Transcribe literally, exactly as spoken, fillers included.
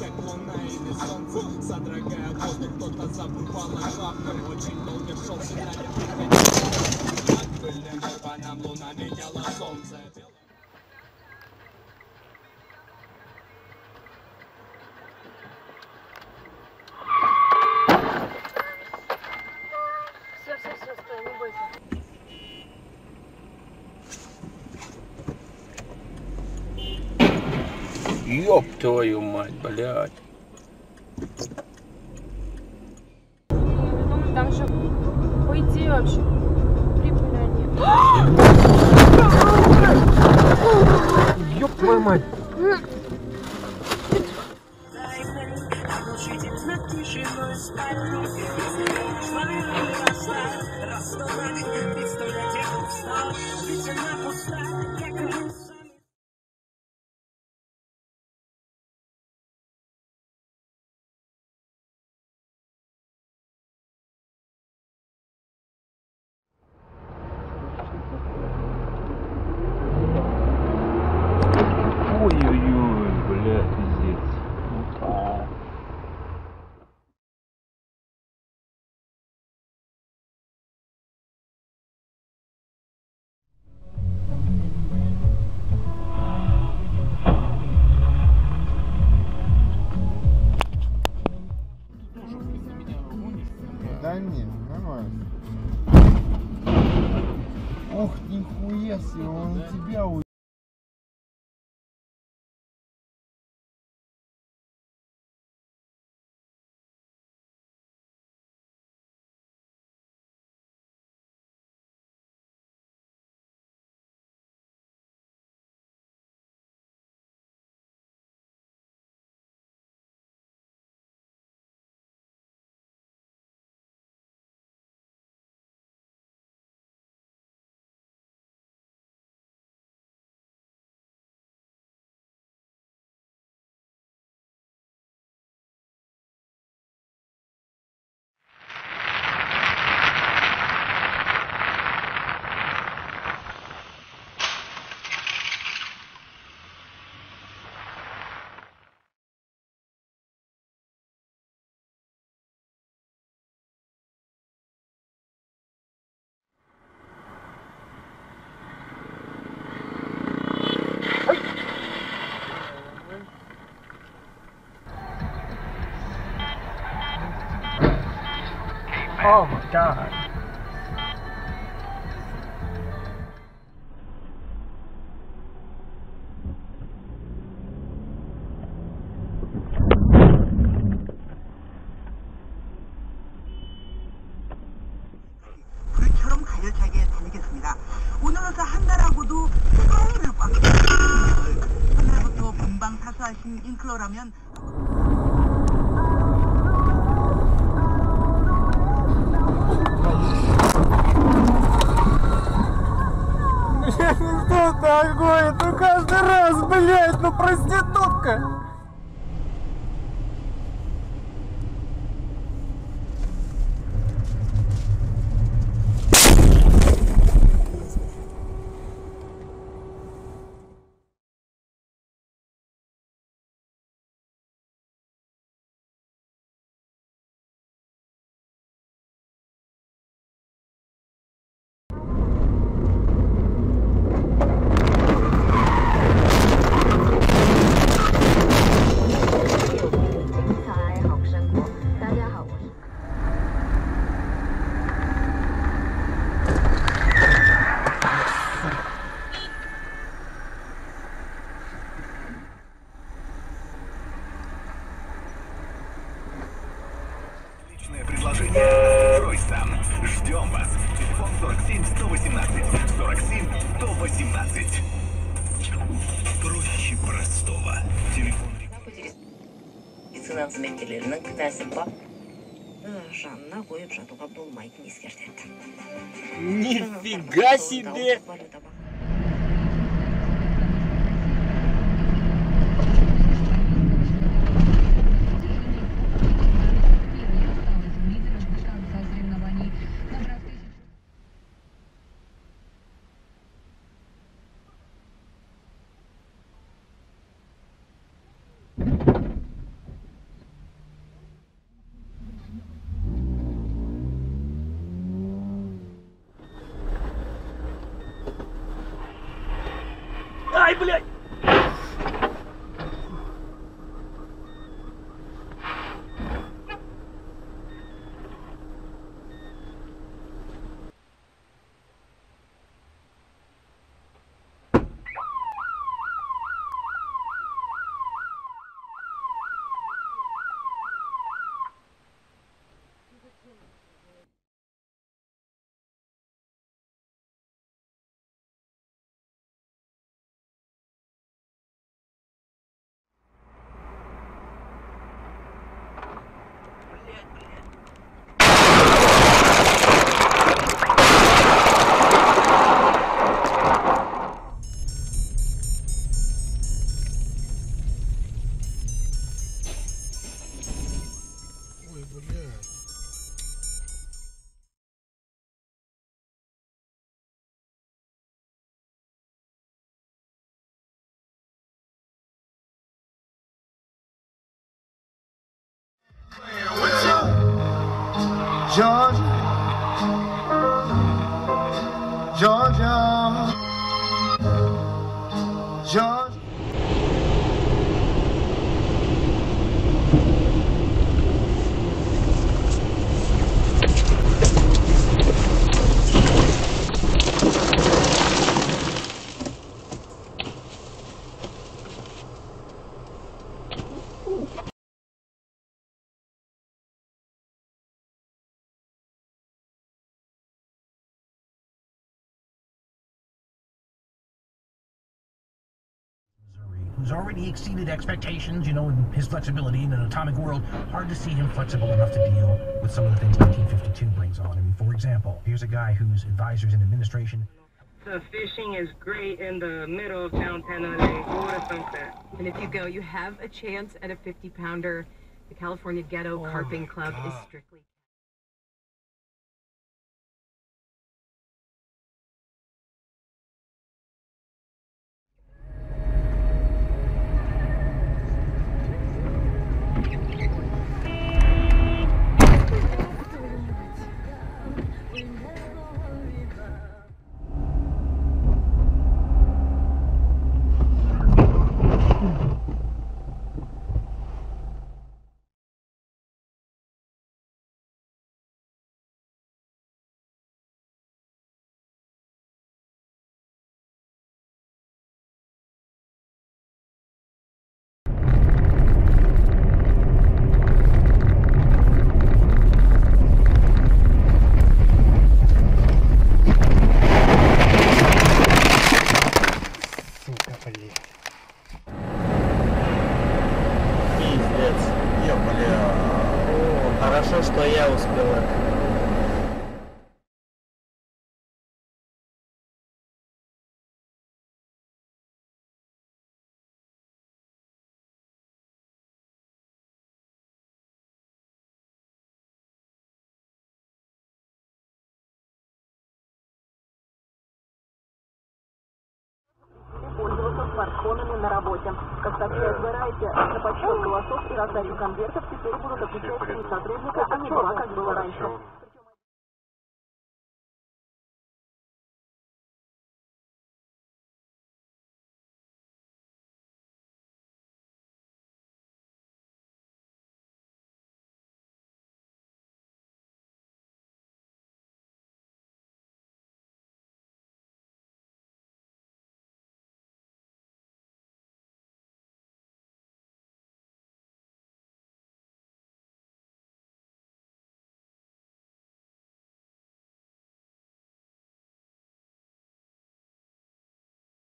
как луна или солнце, содрогая воздух, кто-то забывал о главном. Очень долго шел сюда, я приходил от пыльным шпанам, луна меняла солнце. Ёб твою мать, блядь. Думаю, там же уйти вообще. Прибыли они. Ёб твою мать. Да не, нормально. Ох, нихуя себе, он на тебя уйдет. Oh my God. Дорогой, ну каждый раз, блядь, ну проститутка! Қызметкерлерінің кінәсі бар. Жанына қойып жатуға болмайтын ескертеді. Нифига себе! Ай, блядь! Georgia, Georgia, Georgia. Who's already exceeded expectations, you know, in his flexibility in an atomic world. Hard to see him flexible enough to deal with some of the things nineteen fifty-two brings on. I mean, for example, here's a guy whose advisors and administration. The fishing is great in the middle of downtown L A. Go to sunset. And if you go, you have a chance at a fifty pounder. The California Ghetto oh Carping Club God. Is strictly. Парконами на работе. Как такие отбираете на подсчет голосов и раздачу конвертов, теперь будут отличаться от сотрудника, а не была, как было раньше.